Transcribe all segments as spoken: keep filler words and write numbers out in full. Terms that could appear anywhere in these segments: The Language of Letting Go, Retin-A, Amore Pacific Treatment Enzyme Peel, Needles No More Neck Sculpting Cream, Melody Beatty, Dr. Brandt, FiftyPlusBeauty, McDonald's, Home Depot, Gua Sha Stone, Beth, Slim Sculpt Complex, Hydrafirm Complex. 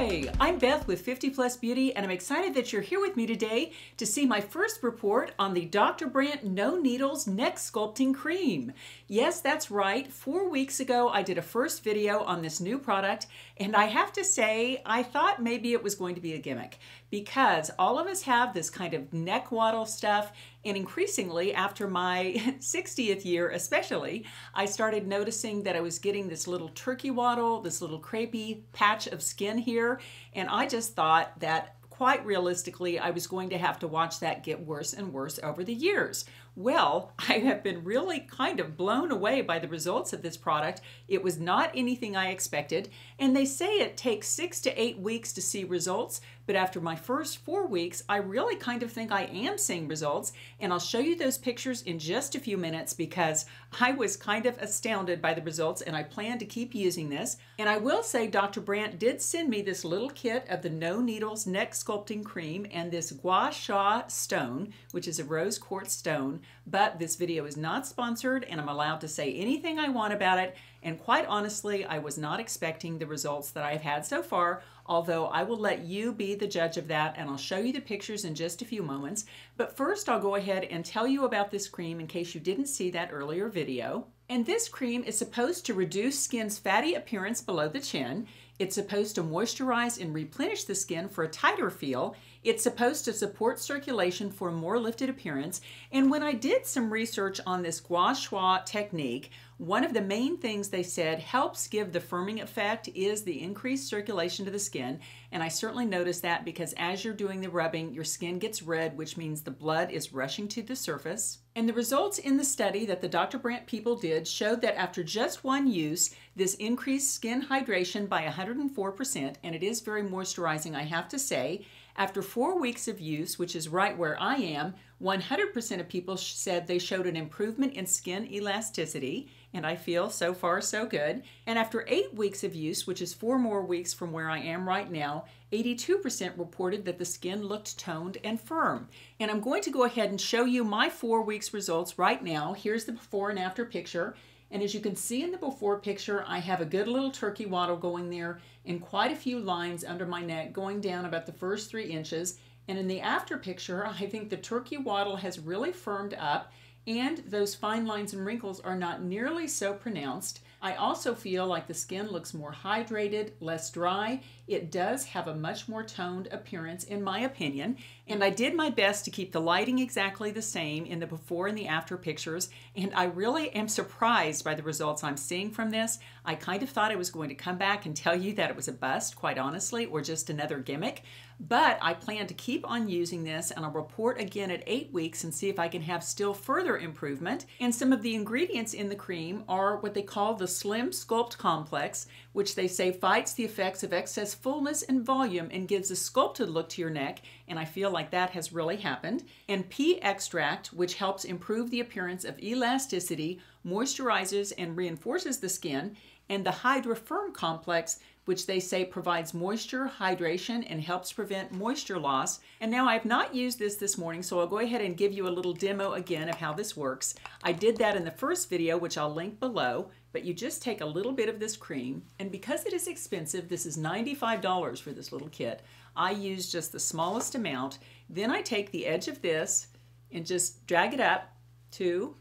Hi, I'm Beth with fifty plus beauty, and I'm excited that you're here with me today to see my first report on the Doctor Brandt No Needles Neck Sculpting Cream. Yes, that's right. Four weeks ago, I did a first video on this new product, and I have to say, I thought maybe it was going to be a gimmick because all of us have this kind of neck waddle stuff. And increasingly, after my sixtieth year especially, I started noticing that I was getting this little turkey waddle, this little crepey patch of skin here, and I just thought that quite realistically, I was going to have to watch that get worse and worse over the years. Well, I have been really kind of blown away by the results of this product. It was not anything I expected, and they say it takes six to eight weeks to see results, but after my first four weeks, I really kind of think I am seeing results, and I'll show you those pictures in just a few minutes because I was kind of astounded by the results, and I plan to keep using this. And I will say Doctor Brandt did send me this little kit of the No Needles Neck Sculpting Cream and this Gua Sha Stone, which is a rose quartz stone, but this video is not sponsored and I'm allowed to say anything I want about it, and quite honestly, I was not expecting the results that I've had so far, although I will let you be the judge of that, and I'll show you the pictures in just a few moments. But first, I'll go ahead and tell you about this cream in case you didn't see that earlier video. And this cream is supposed to reduce skin's fatty appearance below the chin. It's supposed to moisturize and replenish the skin for a tighter feel. It's supposed to support circulation for a more lifted appearance. And when I did some research on this Gua Sha technique, one of the main things they said helps give the firming effect is the increased circulation to the skin. And I certainly noticed that because as you're doing the rubbing, your skin gets red, which means the blood is rushing to the surface. And the results in the study that the Doctor Brandt people did showed that after just one use, this increased skin hydration by one hundred four percent, and it is very moisturizing, I have to say. After four weeks of use, which is right where I am, one hundred percent of people said they showed an improvement in skin elasticity, and I feel so far so good. And after eight weeks of use, which is four more weeks from where I am right now, eighty-two percent reported that the skin looked toned and firm. And I'm going to go ahead and show you my four weeks results right now. Here's the before and after picture. And as you can see in the before picture, I have a good little turkey waddle going there and quite a few lines under my neck going down about the first three inches. And in the after picture, I think the turkey waddle has really firmed up and those fine lines and wrinkles are not nearly so pronounced. I also feel like the skin looks more hydrated, less dry. It does have a much more toned appearance in my opinion. And I did my best to keep the lighting exactly the same in the before and the after pictures. And I really am surprised by the results I'm seeing from this. I kind of thought I was going to come back and tell you that it was a bust, quite honestly, or just another gimmick. But I plan to keep on using this, and I'll report again at eight weeks and see if I can have still further improvement. And some of the ingredients in the cream are what they call the Slim Sculpt Complex, which they say fights the effects of excess fullness and volume and gives a sculpted look to your neck, and I feel like that has really happened. And pea extract, which helps improve the appearance of elasticity, moisturizes and reinforces the skin, and the Hydrafirm Complex, which they say provides moisture, hydration, and helps prevent moisture loss. And now I've not used this this morning, so I'll go ahead and give you a little demo again of how this works. I did that in the first video, which I'll link below, but you just take a little bit of this cream, and because it is expensive, this is ninety-five dollars for this little kit. I use just the smallest amount. Then I take the edge of this and just drag it up, two,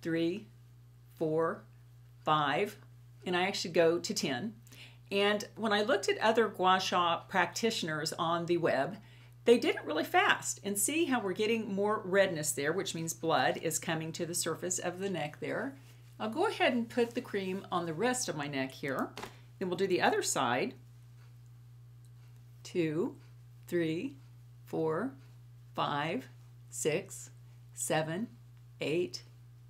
three, four, five, and I actually go to ten. And when I looked at other Gua Sha practitioners on the web, they did it really fast. And see how we're getting more redness there, which means blood is coming to the surface of the neck there. I'll go ahead and put the cream on the rest of my neck here. Then we'll do the other side. Two, three, four, five, six, seven, eight,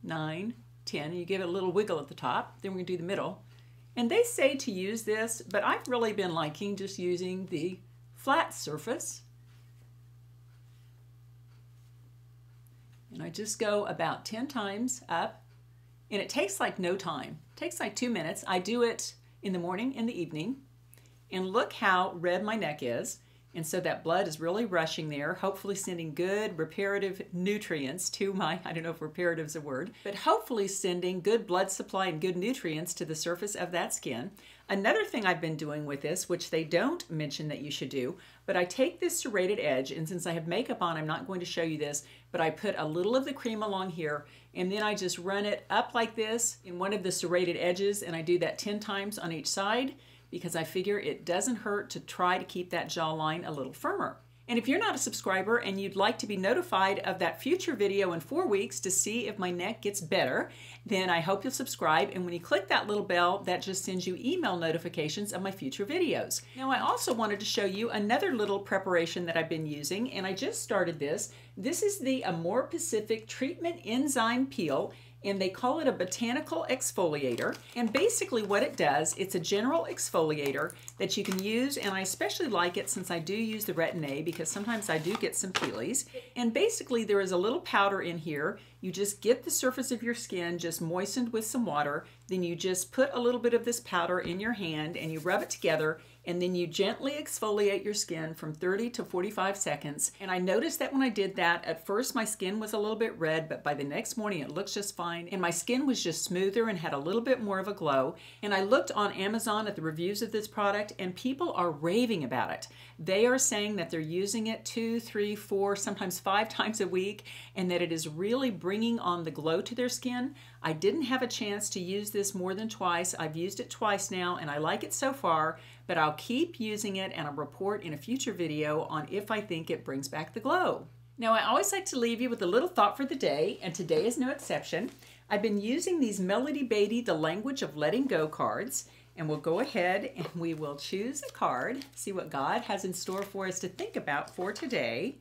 nine, ten. You give it a little wiggle at the top. Then we're gonna do the middle. And they say to use this, but I've really been liking just using the flat surface. And I just go about ten times up, and it takes like no time. It takes like two minutes. I do it in the morning and the evening, and look how red my neck is. And so that blood is really rushing there, hopefully sending good reparative nutrients to my, I don't know if reparative is a word, but hopefully sending good blood supply and good nutrients to the surface of that skin. Another thing I've been doing with this, which they don't mention that you should do, but I take this serrated edge, and since I have makeup on, I'm not going to show you this, but I put a little of the cream along here, and then I just run it up like this in one of the serrated edges, and I do that ten times on each side, because I figure it doesn't hurt to try to keep that jawline a little firmer. And if you're not a subscriber and you'd like to be notified of that future video in four weeks to see if my neck gets better, then I hope you'll subscribe. And when you click that little bell, that just sends you email notifications of my future videos. Now, I also wanted to show you another little preparation that I've been using, and I just started this. This is the Amore Pacific Treatment Enzyme Peel, and they call it a botanical exfoliator. And basically what it does, it's a general exfoliator that you can use, and I especially like it since I do use the Retin-A, because sometimes I do get some peelies. And basically there is a little powder in here. You just get the surface of your skin just moistened with some water, then you just put a little bit of this powder in your hand and you rub it together, and then you gently exfoliate your skin from thirty to forty-five seconds. And I noticed that when I did that, at first my skin was a little bit red, but by the next morning it looks just fine, and my skin was just smoother and had a little bit more of a glow. And I looked on Amazon at the reviews of this product, and people are raving about it. They are saying that they're using it two, three, four, sometimes five times a week, and that it is really bringing on the glow to their skin. I didn't have a chance to use this more than twice. I've used it twice now, and I like it so far, but I'll keep using it, and I'll report in a future video on if I think it brings back the glow. Now, I always like to leave you with a little thought for the day, and today is no exception. I've been using these Melody Beatty, The Language of Letting Go cards, and we'll go ahead and we will choose a card, see what God has in store for us to think about for today.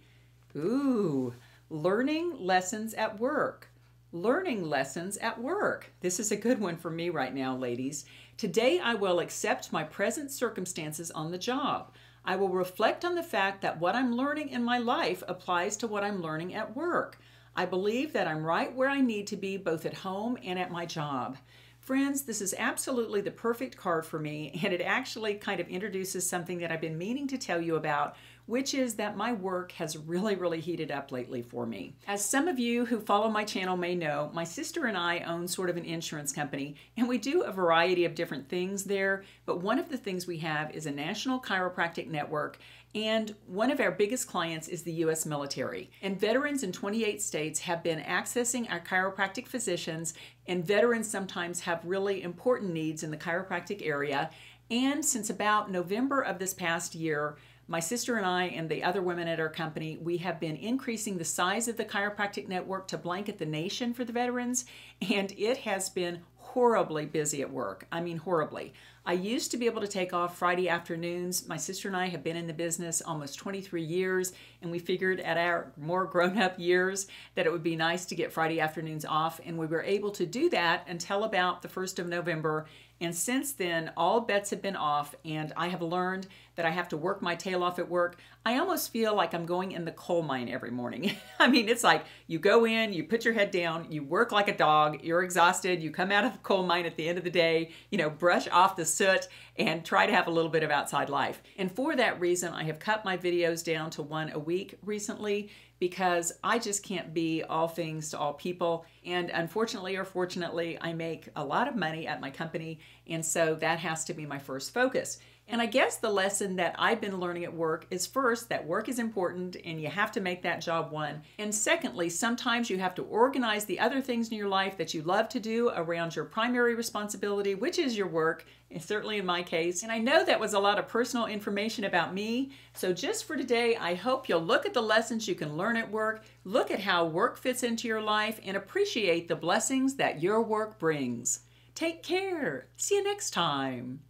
Ooh, learning lessons at work. Learning lessons at work. This is a good one for me right now, ladies. Today, I will accept my present circumstances on the job. I will reflect on the fact that what I'm learning in my life applies to what I'm learning at work. I believe that I'm right where I need to be, both at home and at my job. Friends, this is absolutely the perfect card for me, and it actually kind of introduces something that I've been meaning to tell you about, which is that my work has really, really heated up lately for me. As some of you who follow my channel may know, my sister and I own sort of an insurance company, and we do a variety of different things there, but one of the things we have is a national chiropractic network, and one of our biggest clients is the U S military. And veterans in twenty-eight states have been accessing our chiropractic physicians, and veterans sometimes have really important needs in the chiropractic area. And since about November of this past year, my sister and I and the other women at our company, we have been increasing the size of the chiropractic network to blanket the nation for the veterans, and it has been horribly busy at work. I mean, horribly. I used to be able to take off Friday afternoons. My sister and I have been in the business almost twenty-three years, and we figured at our more grown-up years that it would be nice to get Friday afternoons off, and we were able to do that until about the first of November. And since then, all bets have been off, and I have learned that I have to work my tail off at work. I almost feel like I'm going in the coal mine every morning. I mean, it's like you go in, you put your head down, you work like a dog, you're exhausted, you come out of the coal mine at the end of the day, you know, brush off the soot and try to have a little bit of outside life. And for that reason, I have cut my videos down to one a week recently, because I just can't be all things to all people. And unfortunately or fortunately, I make a lot of money at my company, and so that has to be my first focus. And I guess the lesson that I've been learning at work is, first, that work is important and you have to make that job one. And secondly, sometimes you have to organize the other things in your life that you love to do around your primary responsibility, which is your work, and certainly in my case. And I know that was a lot of personal information about me. So just for today, I hope you'll look at the lessons you can learn at work, look at how work fits into your life, and appreciate the blessings that your work brings. Take care. See you next time.